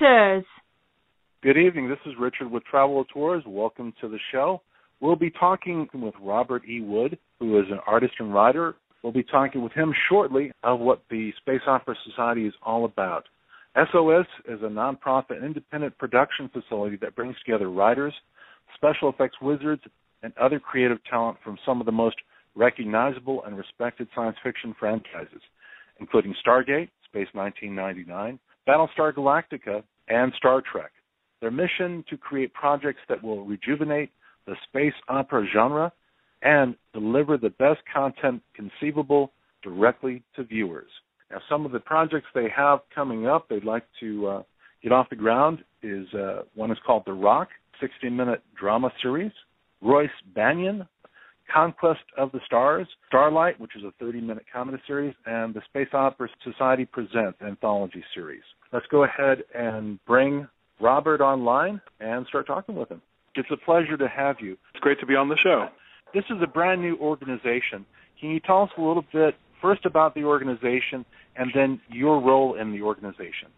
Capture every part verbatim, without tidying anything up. Auteurs. Good evening. This is Richard with Travel Auteurs. Welcome to the show. We'll be talking with Robert E. Wood, who is an artist and writer. We'll be talking with him shortly of what the Space Opera Society is all about. S O S is a nonprofit independent production facility that brings together writers, special effects wizards, and other creative talent from some of the most recognizable and respected science fiction franchises, including Stargate, Space nineteen ninety-nine, Battlestar Galactica, and Star Trek. Their mission to create projects that will rejuvenate the space opera genre and deliver the best content conceivable directly to viewers. Now, some of the projects they have coming up they'd like to uh, get off the ground is uh, one is called The Rock, sixty-minute drama series, Royce Banyan, Conquest of the Stars, Starlight, which is a thirty-minute comedy series, and the Space Opera Society Presents anthology series. Let's go ahead and bring Robert online and start talking with him. It's a pleasure to have you. It's great to be on the show. This is a brand new organization. Can you tell us a little bit first about the organization and then your role in the organization?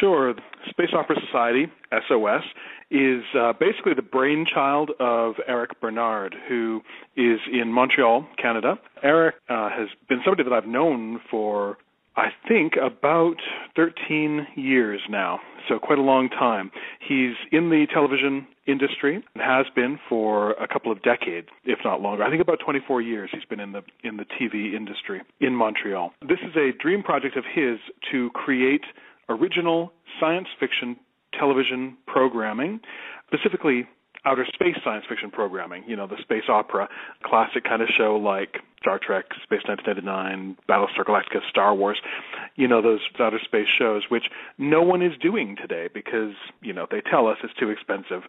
Sure. Space Opera Society, S O S, is uh, basically the brainchild of Eric Bernard, who is in Montreal, Canada. Eric uh, has been somebody that I've known for, I think, about thirteen years now, so quite a long time. He's in the television industry and has been for a couple of decades, if not longer. I think about twenty-four years he's been in the in the T V industry in Montreal. This is a dream project of his to create original science fiction television programming, specifically outer space science fiction programming, you know, the space opera, classic kind of show like Star Trek, Space nineteen ninety-nine, Battlestar Galactica, Star Wars, you know, those outer space shows, which no one is doing today because, you know, they tell us it's too expensive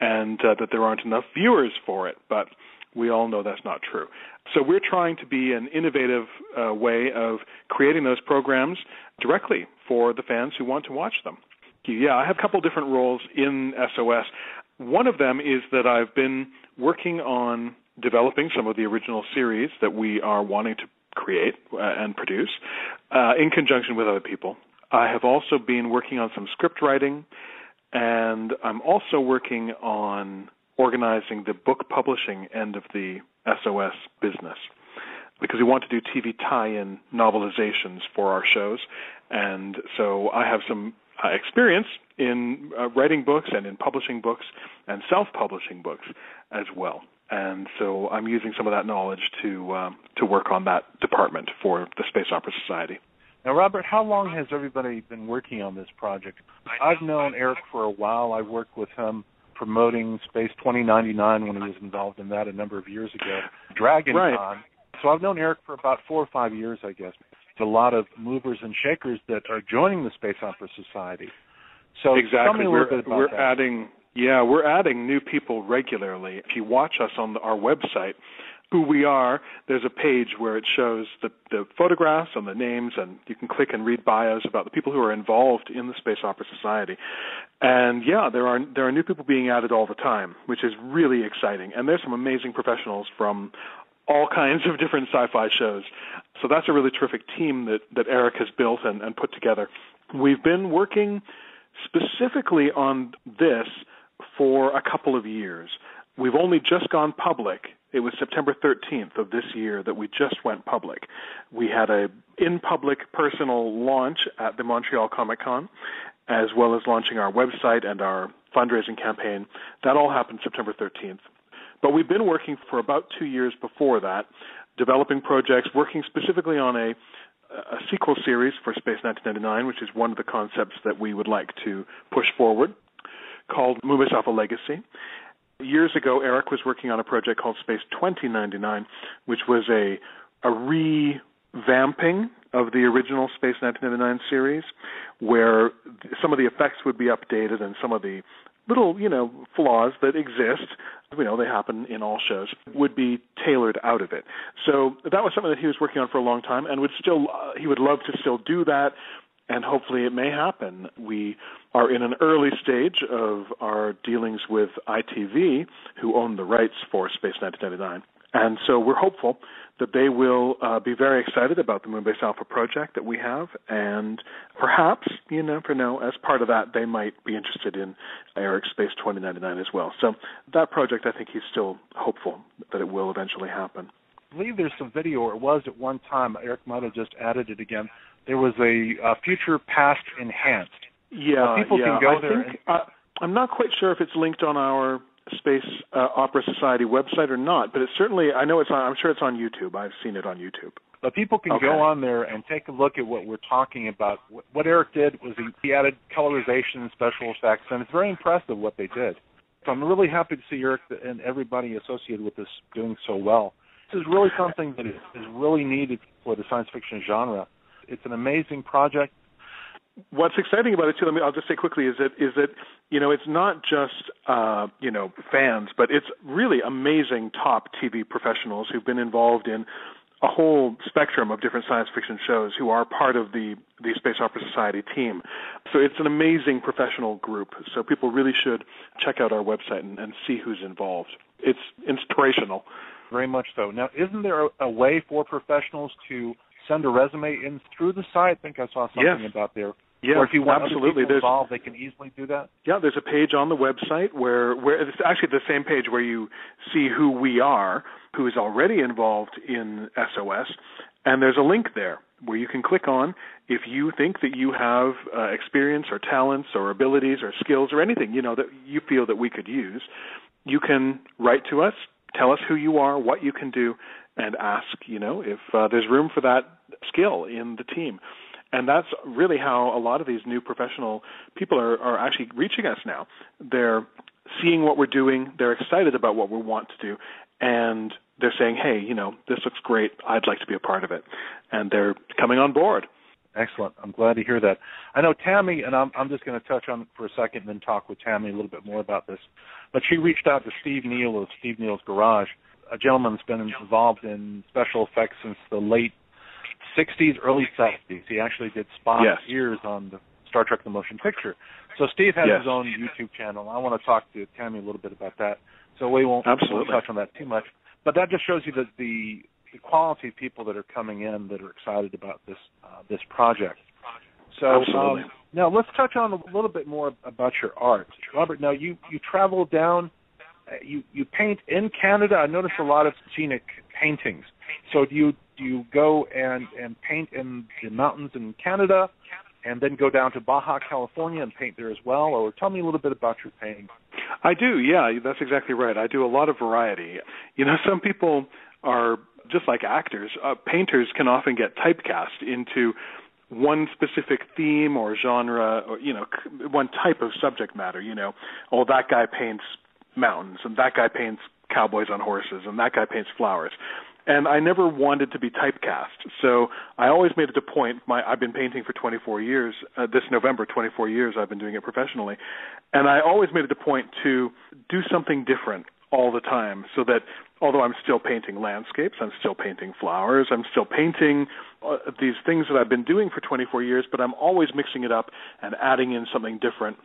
and uh, that there aren't enough viewers for it, but we all know that's not true. So we're trying to be an innovative uh, way of creating those programs directly for the fans who want to watch them. Yeah, I have a couple different roles in S O S. One of them is that I've been working on developing some of the original series that we are wanting to create uh, and produce uh, in conjunction with other people. I have also been working on some script writing, and I'm also working on organizing the book publishing end of the S O S business, because we want to do T V tie-in novelizations for our shows. And so I have some uh, experience in uh, writing books and in publishing books and self-publishing books as well. And so I'm using some of that knowledge to uh, to work on that department for the Space Opera Society. Now, Robert, how long has everybody been working on this project? I've known Eric for a while. I worked with him promoting Space twenty ninety-nine when he was involved in that a number of years ago. Dragon right. Con. So I've known Eric for about four or five years, I guess. There's a lot of movers and shakers that are joining the Space Opera Society. So exactly. Tell me a we're, little bit about we're that. adding, yeah, we're adding new people regularly. If you watch us on the, our website, who we are, there's a page where it shows the, the photographs and the names, and you can click and read bios about the people who are involved in the Space Opera Society. And yeah, there are there are new people being added all the time, which is really exciting. And there's some amazing professionals from all kinds of different sci-fi shows. So that's a really terrific team that, that Eric has built and, and put together. We've been working specifically on this for a couple of years. We've only just gone public. It was September thirteenth of this year that we just went public. We had a in-public personal launch at the Montreal Comic-Con, as well as launching our website and our fundraising campaign. That all happened September thirteenth. But we've been working for about two years before that, developing projects, working specifically on a a sequel series for Space nineteen ninety-nine, which is one of the concepts that we would like to push forward, called Moonbase Alpha Legacy. Years ago, Eric was working on a project called Space twenty ninety-nine, which was a, a revamping of the original Space nineteen ninety-nine series, where some of the effects would be updated and some of the little, you know, flaws that exist, you know, they happen in all shows, would be tailored out of it. So that was something that he was working on for a long time and would still, uh, he would love to still do that, and hopefully it may happen. We are in an early stage of our dealings with I T V, who own the rights for Space nineteen ninety-nine, And so we're hopeful that they will uh, be very excited about the Moonbase Alpha project that we have, and perhaps, you never know, as part of that, they might be interested in Eric's Space twenty ninety-nine as well. So that project, I think he's still hopeful that it will eventually happen. I believe there's some video, or it was at one time, Eric might have just added it again, there was a uh, Future Past Enhanced. Yeah, well, people yeah. can go I there. Think, and... uh, I'm not quite sure if it's linked on our Space uh, Opera Society website or not, but it's certainly, I know it's on, I'm sure it's on YouTube. I've seen it on YouTube. But people can okay. go on there and take a look at what we're talking about. What Eric did was he, he added colorization and special effects, and it's very impressive what they did. So I'm really happy to see Eric and everybody associated with this doing so well. This is really something that is, is really needed for the science fiction genre. It's an amazing project. What's exciting about it too, let me, I'll just say quickly, is that is that you know it's not just uh, you know fans, but it's really amazing top T V professionals who've been involved in a whole spectrum of different science fiction shows who are part of the the Space Opera Society team. So it's an amazing professional group. So people really should check out our website and, and see who's involved. It's inspirational. Very much so. Now, isn't there a, a way for professionals to send a resume in through the site? I think I saw something yes. about there. Yeah, or if you want absolutely. Other people involved, they can easily do that? Yeah, there's a page on the website where, where it's actually the same page where you see who we are, who is already involved in S O S, and there's a link there where you can click on if you think that you have uh, experience or talents or abilities or skills or anything, you know, that you feel that we could use. You can write to us, tell us who you are, what you can do, and ask, you know, if uh, there's room for that skill in the team. And that's really how a lot of these new professional people are, are actually reaching us now. They're seeing what we're doing. They're excited about what we want to do. And they're saying, hey, you know, this looks great. I'd like to be a part of it. And they're coming on board. Excellent. I'm glad to hear that. I know Tammy, and I'm, I'm just going to touch on it for a second and then talk with Tammy a little bit more about this. But she reached out to Steve Neill of Steve Neill's Garage, a gentleman that's been involved in special effects since the late sixties, early seventies. He actually did Spock's yes. ears on the Star Trek the Motion Picture. So Steve has yes. his own YouTube channel. I want to talk to Tammy a little bit about that. So we won't Absolutely. touch on that too much. But that just shows you that the... the quality of people that are coming in that are excited about this uh, this project. So um, now let's touch on a little bit more about your art, Robert. Now you you travel down, uh, you you paint in Canada. I noticed a lot of scenic paintings. So do you do you go and and paint in the mountains in Canada, and then go down to Baja California and paint there as well? Or tell me a little bit about your painting. I do. Yeah, that's exactly right. I do a lot of variety. You know, some people are just like actors, uh, painters can often get typecast into one specific theme or genre, or, you know, one type of subject matter. You know, oh, that guy paints mountains, and that guy paints cowboys on horses, and that guy paints flowers. And I never wanted to be typecast, so I always made it a point. My, I've been painting for twenty-four years. Uh, this November, twenty-four years I've been doing it professionally, and I always made it a point to do something different all the time, so that although I'm still painting landscapes, I'm still painting flowers, I'm still painting uh, these things that I've been doing for twenty-four years, but I'm always mixing it up and adding in something different.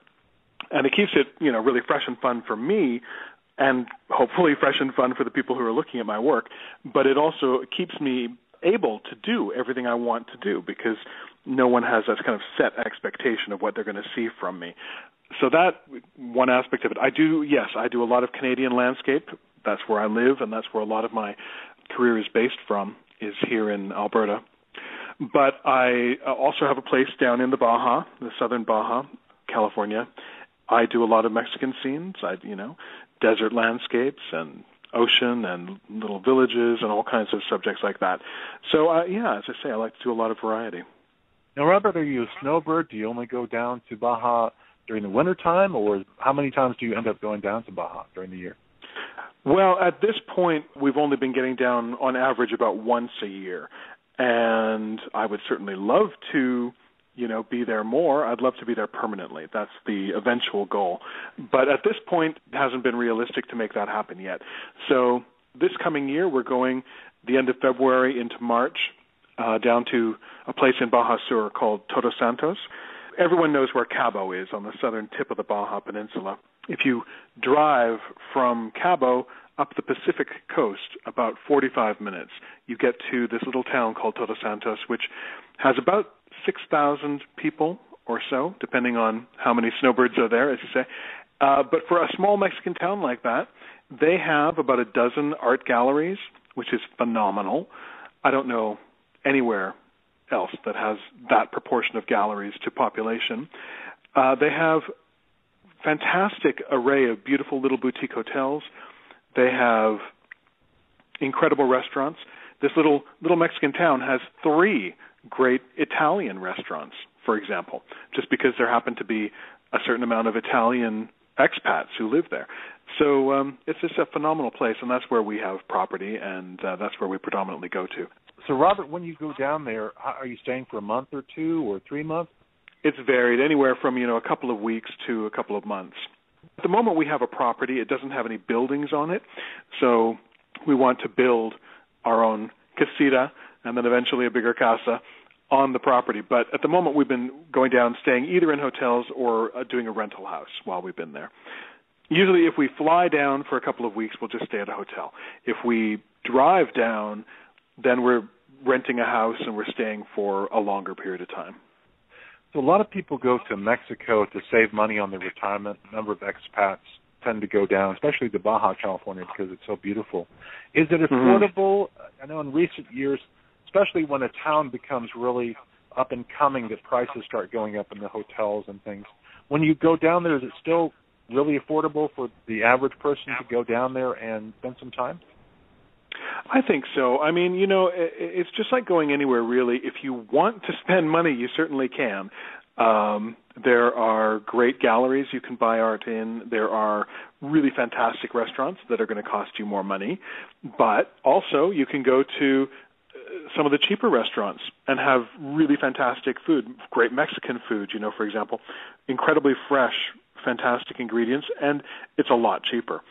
And it keeps it, you know, really fresh and fun for me, and hopefully fresh and fun for the people who are looking at my work. But it also keeps me able to do everything I want to do, because no one has that kind of set expectation of what they're going to see from me. So that one aspect of it. I do, yes, I do a lot of Canadian landscape. That's where I live, and that's where a lot of my career is based from, is here in Alberta. But I also have a place down in the Baja, the southern Baja, California. I do a lot of Mexican scenes, I, you know, desert landscapes and ocean and little villages and all kinds of subjects like that. So, uh, yeah, as I say, I like to do a lot of variety. Now, Robert, are you a snowbird? Do you only go down to Baja during the wintertime, or how many times do you end up going down to Baja during the year? Well, at this point, we've only been getting down on average about once a year, and I would certainly love to, you know, be there more. I'd love to be there permanently. That's the eventual goal. But at this point, it hasn't been realistic to make that happen yet. So this coming year, we're going the end of February into March uh, down to a place in Baja Sur called Todos Santos. Everyone knows where Cabo is, on the southern tip of the Baja Peninsula. if you drive from Cabo up the Pacific coast about forty-five minutes, you get to this little town called Todos Santos, which has about six thousand people or so, depending on how many snowbirds are there, as you say. Uh, but for a small Mexican town like that, they have about a dozen art galleries, which is phenomenal. I don't know anywhere else that has that proportion of galleries to population. Uh, they have fantastic array of beautiful little boutique hotels. They have incredible restaurants. This little little Mexican town has three great Italian restaurants, for example, just because there happen to be a certain amount of Italian expats who live there. So um, it's just a phenomenal place, and that's where we have property, and uh, that's where we predominantly go to. So, Robert, when you go down there, are you staying for a month or two or three months? It's varied, anywhere from, you know, a couple of weeks to a couple of months. At the moment, we have a property. It doesn't have any buildings on it, so we want to build our own casita and then eventually a bigger casa on the property. But at the moment, we've been going down, staying either in hotels or uh, doing a rental house while we've been there. Usually, if we fly down for a couple of weeks, we'll just stay at a hotel. If we drive down, then we're renting a house and we're staying for a longer period of time. So a lot of people go to Mexico to save money on their retirement. A number of expats tend to go down, especially to Baja California, because it's so beautiful. Is it affordable? Mm-hmm. I know in recent years, especially when a town becomes really up and coming, that prices start going up in the hotels and things. When you go down there, is it still really affordable for the average person to go down there and spend some time? I think so. I mean, you know, it's just like going anywhere, really. If you want to spend money, you certainly can. Um, there are great galleries you can buy art in. There are really fantastic restaurants that are going to cost you more money. But also you can go to some of the cheaper restaurants and have really fantastic food, great Mexican food, you know, for example, incredibly fresh, fantastic ingredients, and it's a lot cheaper.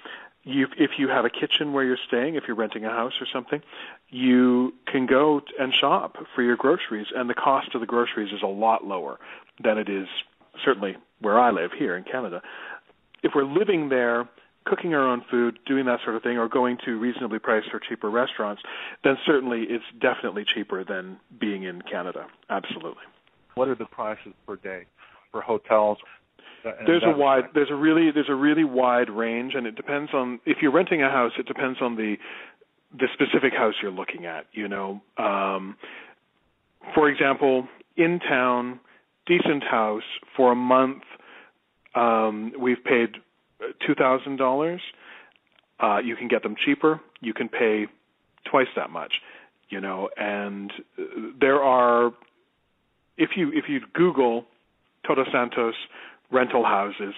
You, if you have a kitchen where you're staying, if you're renting a house or something, you can go and shop for your groceries, and the cost of the groceries is a lot lower than it is certainly where I live here in Canada. If we're living there, cooking our own food, doing that sort of thing, or going to reasonably priced or cheaper restaurants, then certainly it's definitely cheaper than being in Canada. Absolutely. What are the prices per day for hotels? There's a wide, there's a really, there's a really wide range, and it depends on, if you're renting a house, it depends on the the specific house you're looking at. You know, um, for example, in town, decent house for a month, um, we've paid two thousand uh, dollars. You can get them cheaper. You can pay twice that much. You know, and there are, if you if you Google Todos Santos rental houses,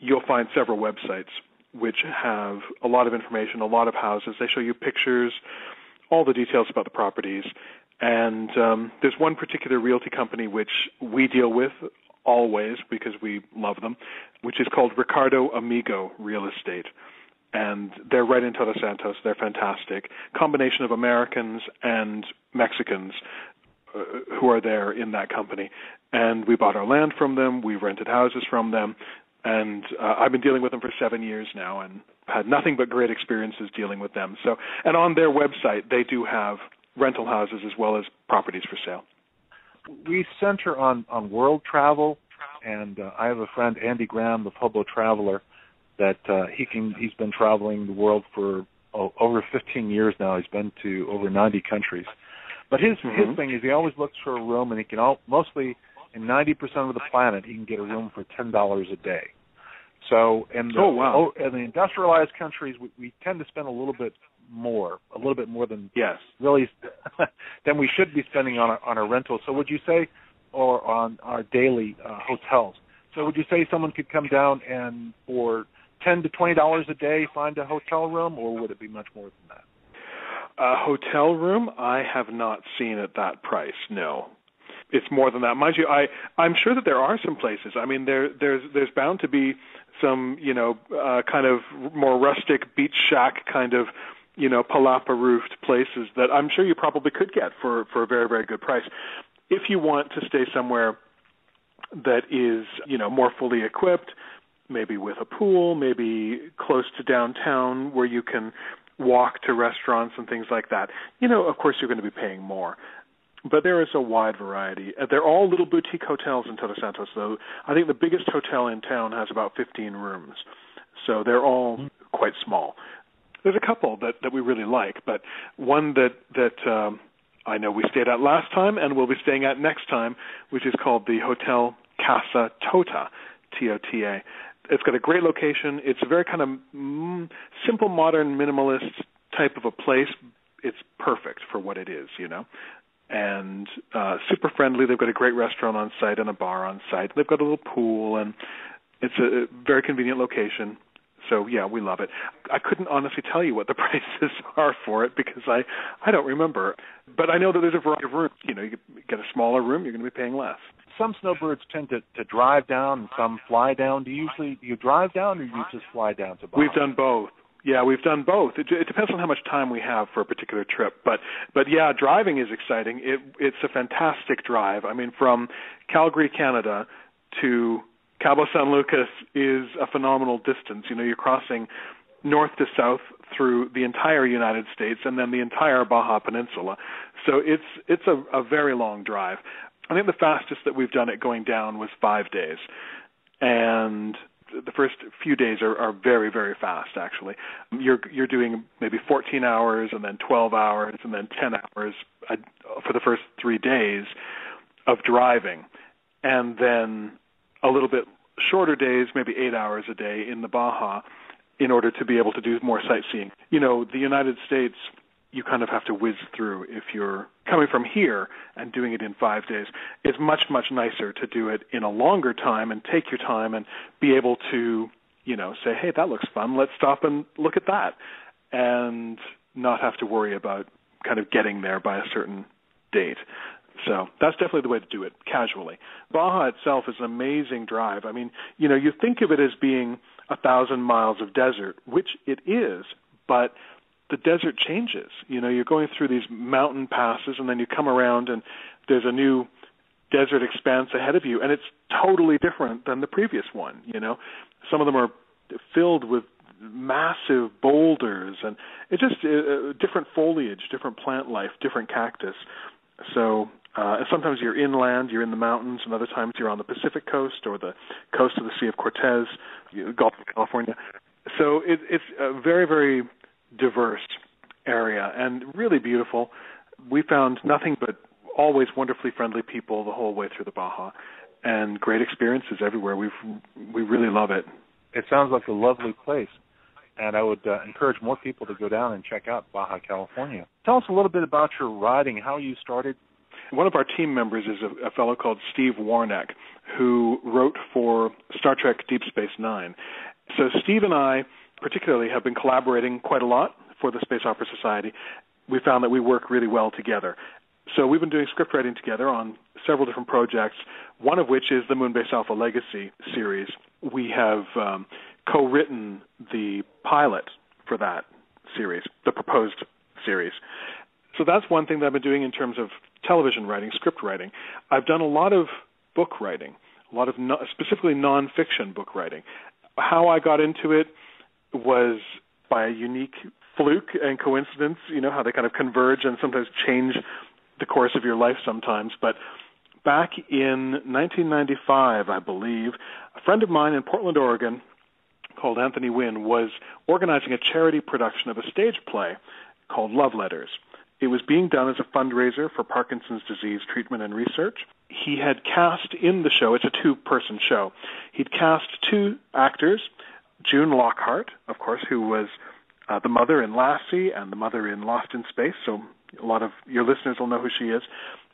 you'll find several websites which have a lot of information, a lot of houses. They show you pictures, all the details about the properties. And um, there's one particular realty company which we deal with always because we love them, which is called Ricardo Amigo Real Estate. And they're right in Todos Santos. They're fantastic. Combination of Americans and Mexicans uh, who are there in that company. And we bought our land from them. We rented houses from them. And uh, I've been dealing with them for seven years now and had nothing but great experiences dealing with them. So, and on their website, they do have rental houses as well as properties for sale. We center on, on world travel. And uh, I have a friend, Andy Graham of Hobo Traveler, that uh, he can, he's been traveling the world for oh, over fifteen years now. He's been to over ninety countries. But his, mm-hmm. his thing is he always looks for a room, and he can all, mostly... and ninety percent of the planet, you can get a room for ten dollars a day. So in the, oh, wow. in the industrialized countries, we, we tend to spend a little bit more, a little bit more than yes. really than we should be spending on our, on our rental. So would you say, or on our daily uh, hotels? So would you say someone could come down and for ten to twenty dollars a day find a hotel room, or would it be much more than that? A hotel room, I have not seen at that price, no. It's more than that, mind you. I I'm sure that there are some places. I mean, there there's there's bound to be some, you know, uh, kind of more rustic beach shack kind of, you know, palapa roofed places that I'm sure you probably could get for for a very very good price. If you want to stay somewhere that is, you know, more fully equipped, maybe with a pool, maybe close to downtown where you can walk to restaurants and things like that. You know, of course, you're going to be paying more. But there is a wide variety. They're all little boutique hotels in Todos Santos, though. I think the biggest hotel in town has about fifteen rooms. So they're all quite small. There's a couple that, that we really like, but one that, that um, I know we stayed at last time and we'll be staying at next time, which is called the Hotel Casa Tota, T O T A. It's got a great location. It's a very kind of mm, simple, modern, minimalist type of a place. It's perfect for what it is, you know. And uh, super friendly. They've got a great restaurant on site and a bar on site. They've got a little pool, and it's a very convenient location. So, yeah, we love it. I couldn't honestly tell you what the prices are for it because I, I don't remember. But I know that there's a variety of rooms. You know, you get a smaller room, you're going to be paying less. Some snowbirds tend to, to drive down and some fly down. Do you usually do you drive down or do you just fly down to Bali? We've done both. Yeah, we've done both. It, it depends on how much time we have for a particular trip. But, but yeah, driving is exciting. It, it's a fantastic drive. I mean, from Calgary, Canada to Cabo San Lucas is a phenomenal distance. You know, you're crossing north to south through the entire United States and then the entire Baja Peninsula. So it's it's a, a very long drive. I think the fastest that we've done it going down was five days. And the first few days are, are very, very fast, actually. You're you're doing maybe fourteen hours and then twelve hours and then ten hours for the first three days of driving. And then a little bit shorter days, maybe eight hours a day in the Baja in order to be able to do more sightseeing. You know, the United States, you kind of have to whiz through if you're coming from here and doing it in five days. It's much, much nicer to do it in a longer time and take your time and be able to, you know, say, hey, that looks fun. Let's stop and look at that and not have to worry about kind of getting there by a certain date. So that's definitely the way to do it, casually. Baja itself is an amazing drive. I mean, you know, you think of it as being a thousand miles of desert, which it is, but the desert changes. You know, you're going through these mountain passes, and then you come around, and there's a new desert expanse ahead of you, and it's totally different than the previous one, you know. Some of them are filled with massive boulders, and it's just uh, different foliage, different plant life, different cactus. So Uh, and sometimes you're inland, you're in the mountains, and other times you're on the Pacific coast or the coast of the Sea of Cortez, Gulf of California. So it, it's a very, very diverse area and really beautiful. We found nothing but always wonderfully friendly people the whole way through the Baja and great experiences everywhere. We've, we really love it. It sounds like a lovely place, and I would uh, encourage more people to go down and check out Baja California. Tell us a little bit about your riding, how you started. One of our team members is a, a fellow called Steve Warnick, who wrote for Star Trek Deep Space Nine. So Steve and I particularly have been collaborating quite a lot for the Space Opera Society. We found that we work really well together. So we've been doing script writing together on several different projects, one of which is the Moonbase Alpha Legacy series. We have um, co-written the pilot for that series, the proposed series. So that's one thing that I've been doing in terms of television writing, script writing. I've done a lot of book writing, a lot of no, specifically nonfiction book writing. How I got into it was by a unique fluke and coincidence, you know, how they kind of converge and sometimes change the course of your life sometimes. But back in nineteen ninety-five, I believe, a friend of mine in Portland, Oregon, called Anthony Wynn, was organizing a charity production of a stage play called Love Letters. It was being done as a fundraiser for Parkinson's disease treatment and research. He had cast in the show, it's a two-person show, he'd cast two actors, June Lockhart, of course, who was uh, the mother in Lassie and the mother in Lost in Space, so a lot of your listeners will know who she is,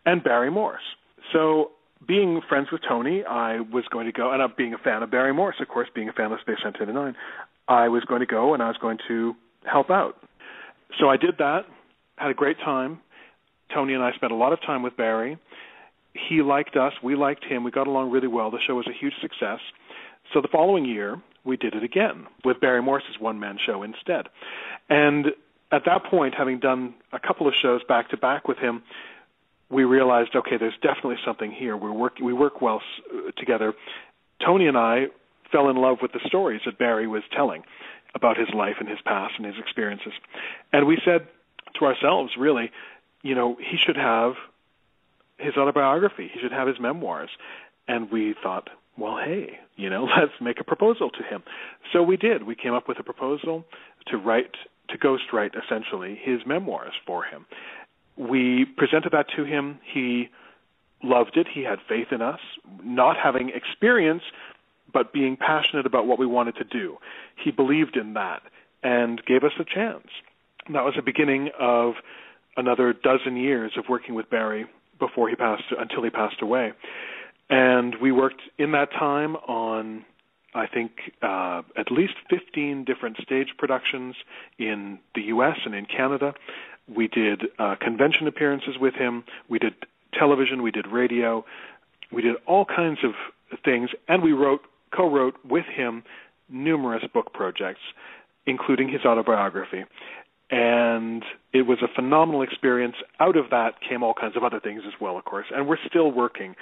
and Barry Morse. So being friends with Tony, I was going to go, and I'm being a fan of Barry Morse, of course, being a fan of Space nineteen ninety-nine, I was going to go and I was going to help out. So I did that. Had a great time. Tony and I spent a lot of time with Barry. He liked us. We liked him. We got along really well. The show was a huge success. So the following year, we did it again with Barry Morse's one-man show instead. And at that point, having done a couple of shows back-to-back with him, we realized, okay, there's definitely something here. We work, we work well together. Tony and I fell in love with the stories that Barry was telling about his life and his past and his experiences. And we said to ourselves, really, you know, he should have his autobiography. He should have his memoirs. And we thought, well, hey, you know, let's make a proposal to him. So we did. We came up with a proposal to write, to ghostwrite, essentially, his memoirs for him. We presented that to him. He loved it. He had faith in us, not having experience, but being passionate about what we wanted to do. He believed in that and gave us a chance. And that was the beginning of another dozen years of working with Barry before he passed, until he passed away. And we worked in that time on, I think, uh, at least fifteen different stage productions in the U S and in Canada. We did uh, convention appearances with him. We did television. We did radio. We did all kinds of things, and we wrote, co-wrote with him numerous book projects, including his autobiography. And it was a phenomenal experience. Out of that came all kinds of other things as well, of course, and we're still working.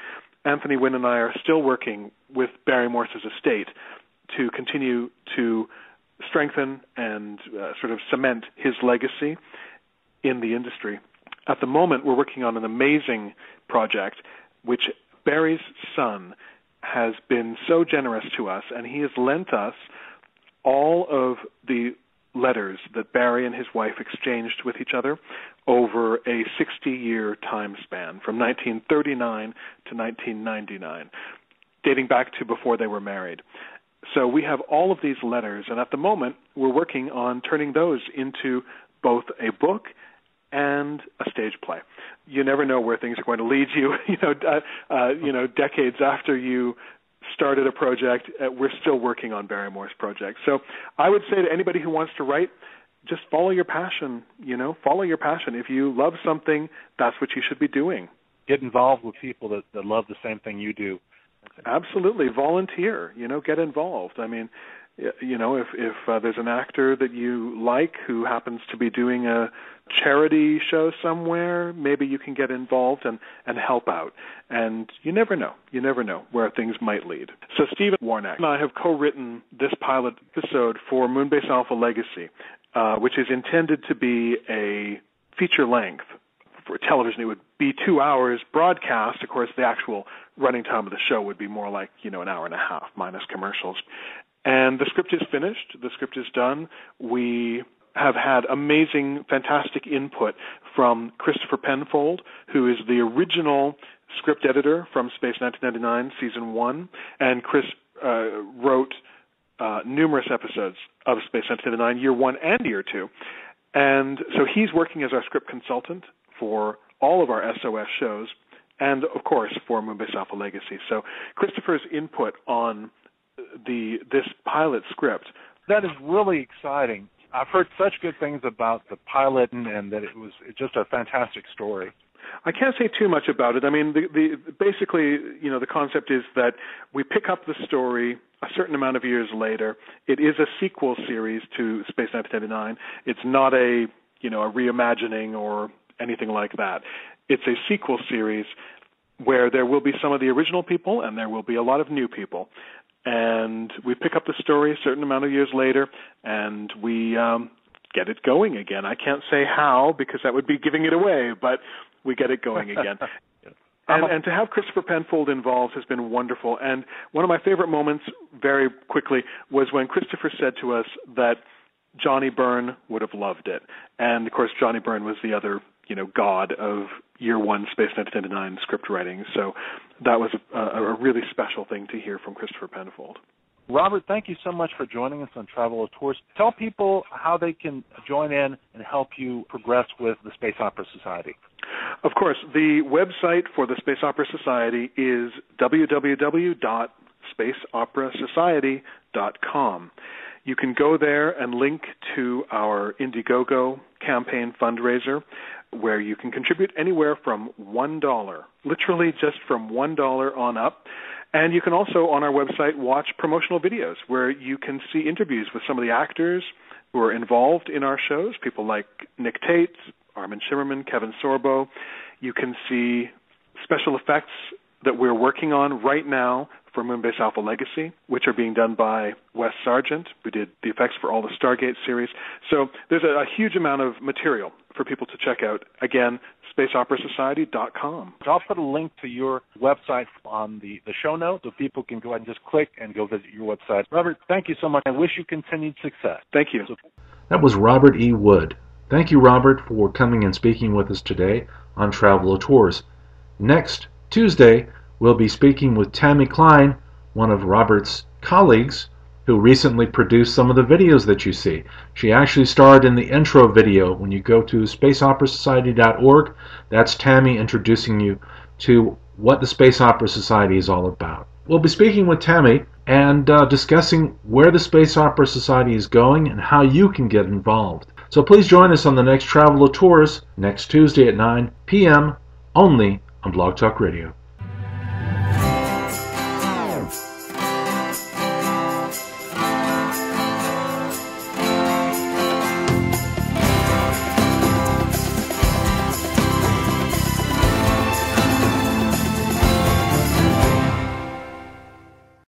Anthony Wynn and I are still working with Barry Morse's estate to continue to strengthen and uh, sort of cement his legacy in the industry. At the moment, we're working on an amazing project, which Barry's son has been so generous to us, and he has lent us all of the letters that Barry and his wife exchanged with each other over a sixty-year time span, from nineteen thirty-nine to nineteen ninety-nine, dating back to before they were married. So we have all of these letters, and at the moment, we're working on turning those into both a book and a stage play. You never know where things are going to lead you. You know, uh, uh, you know, decades after you started a project, uh, we're still working on Barry Morse projects. So I would say to anybody who wants to write, just follow your passion. You know, follow your passion. If you love something, that's what you should be doing. Get involved with people that, that love the same thing you do. Absolutely, volunteer. You know, get involved. I mean, you know, if if uh, there's an actor that you like who happens to be doing a charity show somewhere, maybe you can get involved and, and help out. And you never know. You never know where things might lead. So Steve Warnick and I have co-written this pilot episode for Moonbase Alpha Legacy, uh, which is intended to be a feature length. For television, it would be two hours broadcast. Of course, the actual running time of the show would be more like, you know, an hour and a half minus commercials. And the script is finished. The script is done. We have had amazing, fantastic input from Christopher Penfold, who is the original script editor from Space nineteen ninety-nine Season one. And Chris uh, wrote uh, numerous episodes of Space nineteen ninety-nine, Year one and Year two. And so he's working as our script consultant for all of our S O S shows and, of course, for Moonbase Alpha Legacy. So Christopher's input on the this pilot script. That is really exciting. I've heard such good things about the pilot and, and that it was just a fantastic story. I can't say too much about it. I mean, the, the basically, you know, the concept is that we pick up the story a certain amount of years later. It is a sequel series to Space nineteen ninety-nine. It's not a, you know, a reimagining or anything like that. It's a sequel series where there will be some of the original people and there will be a lot of new people. And we pick up the story a certain amount of years later, and we um, get it going again. I can't say how, because that would be giving it away, but we get it going again. and, and to have Christopher Penfold involved has been wonderful. And one of my favorite moments, very quickly, was when Christopher said to us that Johnny Byrne would have loved it. And, of course, Johnny Byrne was the other, you know, god of Year One Space nineteen ninety-nine script writing. So that was a, a really special thing to hear from Christopher Penfold. Robert, thank you so much for joining us on Travel Auteurs. Tell people how they can join in and help you progress with the Space Opera Society. Of course, the website for the Space Opera Society is w w w dot space opera society dot com. You can go there and link to our Indiegogo campaign fundraiser, where you can contribute anywhere from one dollar, literally just from one dollar on up. And you can also, on our website, watch promotional videos where you can see interviews with some of the actors who are involved in our shows, people like Nick Tate, Armin Shimmerman, Kevin Sorbo. You can see special effects that we're working on right now for Moonbase Alpha Legacy, which are being done by West Sargent, who did the effects for all the Stargate series. So there's a, a huge amount of material for people to check out. Again, space opera society dot com. I'll put a link to your website on the, the show notes so people can go ahead and just click and go visit your website. Robert, thank you so much. I wish you continued success. Thank you. That was Robert E. Wood. Thank you, Robert, for coming and speaking with us today on Travel Auteurs. Next Tuesday, we'll be speaking with Tammy Klein, one of Robert's colleagues, who recently produced some of the videos that you see. She actually starred in the intro video. When you go to space opera society dot org, that's Tammy introducing you to what the Space Opera Society is all about. We'll be speaking with Tammy and uh, discussing where the Space Opera Society is going and how you can get involved. So please join us on the next Travel Auteurs next Tuesday at nine p m only on Blog Talk Radio.